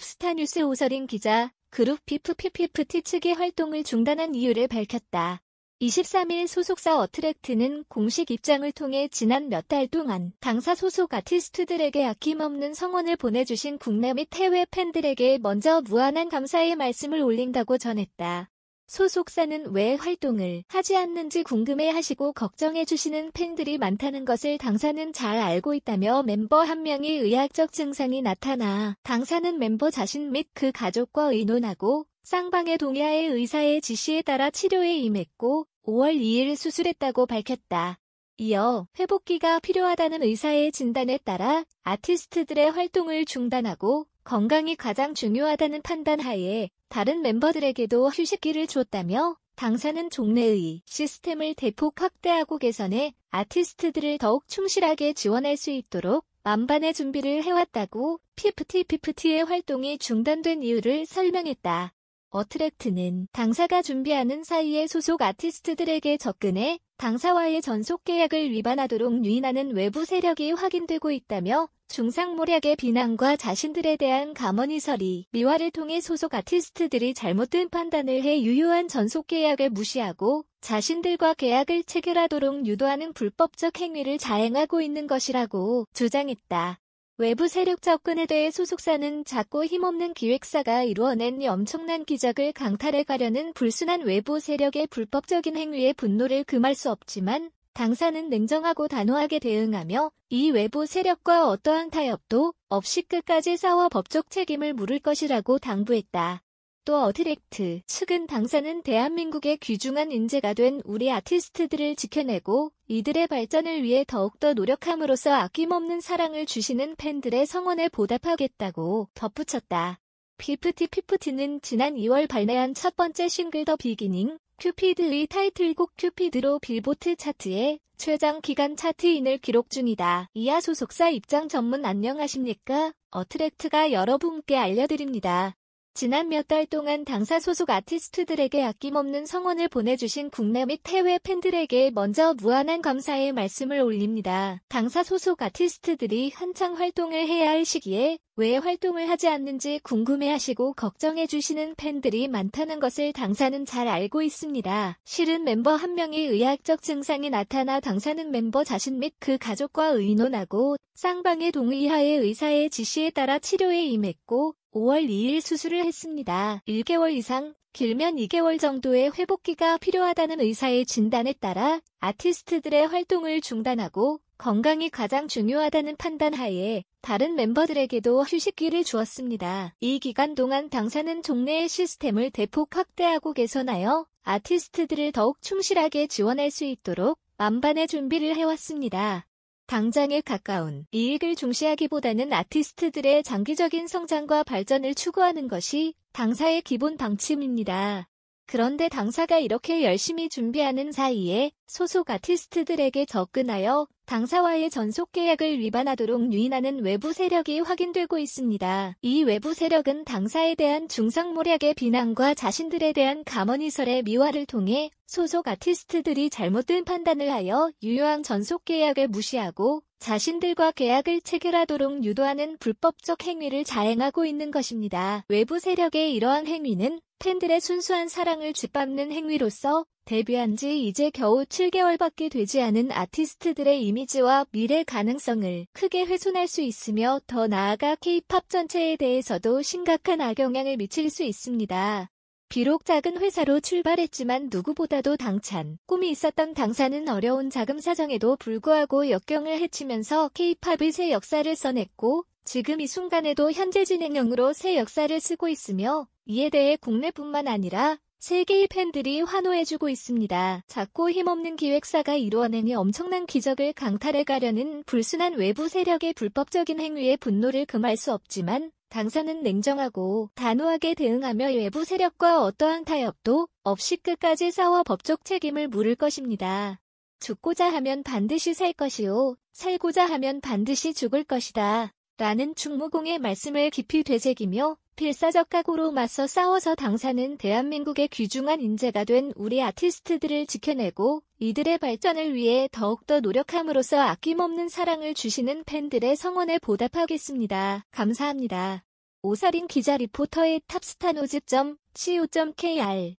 탑스타뉴스 오설인 기자, 그룹 피프티피프티 측의 활동을 중단한 이유를 밝혔다. 23일 소속사 어트랙트는 공식 입장을 통해 지난 몇 달 동안 당사 소속 아티스트들에게 아낌없는 성원을 보내주신 국내 및 해외 팬들에게 먼저 무한한 감사의 말씀을 올린다고 전했다. 소속사는 왜 활동을 하지 않는지 궁금해하시고 걱정해주시는 팬들이 많다는 것을 당사는 잘 알고 있다며 멤버 한 명이 의학적 증상이 나타나 당사는 멤버 자신 및 그 가족과 의논하고 쌍방의 동의하에 의사의 지시에 따라 치료에 임했고 5월 2일 수술했다고 밝혔다. 이어 회복기가 필요하다는 의사의 진단에 따라 아티스트들의 활동을 중단하고 건강이 가장 중요하다는 판단하에 다른 멤버들에게도 휴식기를 줬다며 당사는 종래의 시스템을 대폭 확대하고 개선해 아티스트들을 더욱 충실하게 지원할 수 있도록 만반의 준비를 해왔다고 피프티피프티의 활동이 중단된 이유를 설명했다. 어트랙트는 당사가 준비하는 사이에 소속 아티스트들에게 접근해 당사와의 전속 계약을 위반하도록 유인하는 외부 세력이 확인되고 있다며 중상모략의 비난과 자신들에 대한 감언이설이 미화를 통해 소속 아티스트들이 잘못된 판단을 해 유효한 전속 계약을 무시하고 자신들과 계약을 체결하도록 유도하는 불법적 행위를 자행하고 있는 것이라고 주장했다. 외부 세력 접근에 대해 소속사는 작고 힘없는 기획사가 이루어낸 이 엄청난 기적을 강탈해 가려는 불순한 외부 세력의 불법적인 행위에 분노를 금할 수 없지만 당사는 냉정하고 단호하게 대응하며 이 외부 세력과 어떠한 타협도 없이 끝까지 싸워 법적 책임을 물을 것이라고 당부했다. 또 어트랙트 측은 당사는 대한민국의 귀중한 인재가 된 우리 아티스트들을 지켜내고 이들의 발전을 위해 더욱더 노력함으로써 아낌없는 사랑을 주시는 팬들의 성원에 보답하겠다고 덧붙였다. 피프티피프티는 지난 2월 발매한 첫 번째 싱글 더 비기닝 큐피드의 타이틀곡 큐피드로 빌보드 차트에 최장 기간 차트인을 기록 중이다. 이하 소속사 입장 전문 안녕하십니까? 어트랙트가 여러분께 알려드립니다. 지난 몇 달 동안 당사 소속 아티스트들에게 아낌없는 성원을 보내주신 국내 및 해외 팬들에게 먼저 무한한 감사의 말씀을 올립니다. 당사 소속 아티스트들이 한창 활동을 해야 할 시기에 왜 활동을 하지 않는지 궁금해하시고 걱정해주시는 팬들이 많다는 것을 당사는 잘 알고 있습니다. 실은 멤버 한 명이 의학적 증상이 나타나 당사는 멤버 자신 및 그 가족과 의논하고 쌍방의 동의하에 의사의 지시에 따라 치료에 임했고 5월 2일 수술을 했습니다. 1개월 이상, 길면 2개월 정도의 회복기가 필요하다는 의사의 진단에 따라 아티스트들의 활동을 중단하고 건강이 가장 중요하다는 판단하에 다른 멤버들에게도 휴식기를 주었습니다. 이 기간 동안 당사는 종래의 시스템을 대폭 확대하고 개선하여 아티스트들을 더욱 충실하게 지원할 수 있도록 만반의 준비를 해왔습니다. 당장에 가까운 이익을 중시하기보다는 아티스트들의 장기적인 성장과 발전을 추구하는 것이 당사의 기본 방침입니다. 그런데 당사가 이렇게 열심히 준비하는 사이에 소속 아티스트들에게 접근하여 당사와의 전속 계약을 위반하도록 유인하는 외부 세력이 확인되고 있습니다. 이 외부 세력은 당사에 대한 중상모략의 비난과 자신들에 대한 감언이설의 미화를 통해 소속 아티스트들이 잘못된 판단을 하여 유효한 전속 계약을 무시하고 자신들과 계약을 체결하도록 유도하는 불법적 행위를 자행하고 있는 것입니다. 외부 세력의 이러한 행위는 팬들의 순수한 사랑을 짓밟는 행위로서 데뷔한 지 이제 겨우 7개월밖에 되지 않은 아티스트들의 이미지와 미래 가능성을 크게 훼손할 수 있으며 더 나아가 K-팝 전체에 대해서도 심각한 악영향을 미칠 수 있습니다. 비록 작은 회사로 출발했지만 누구보다도 당찬 꿈이 있었던 당사는 어려운 자금 사정에도 불구하고 역경을 헤치면서 K-팝의 새 역사를 써냈고 지금 이 순간에도 현재 진행형으로 새 역사를 쓰고 있으며 이에 대해 국내뿐만 아니라 세계의 팬들이 환호해주고 있습니다. 작고 힘없는 기획사가 이루어낸 이 엄청난 기적을 강탈해가려는 불순한 외부 세력의 불법적인 행위에 분노를 금할 수 없지만 당사는 냉정하고 단호하게 대응하며 외부 세력과 어떠한 타협도 없이 끝까지 싸워 법적 책임을 물을 것입니다. 죽고자 하면 반드시 살 것이요, 살고자 하면 반드시 죽을 것이다. 라는 충무공의 말씀을 깊이 되새기며 필사적 각오로 맞서 싸워서 당사는 대한민국의 귀중한 인재가 된 우리 아티스트들을 지켜내고 이들의 발전을 위해 더욱더 노력함으로써 아낌없는 사랑을 주시는 팬들의 성원에 보답하겠습니다. 감사합니다. 오사린 기자 리포터의 탑스타노즈.co.kr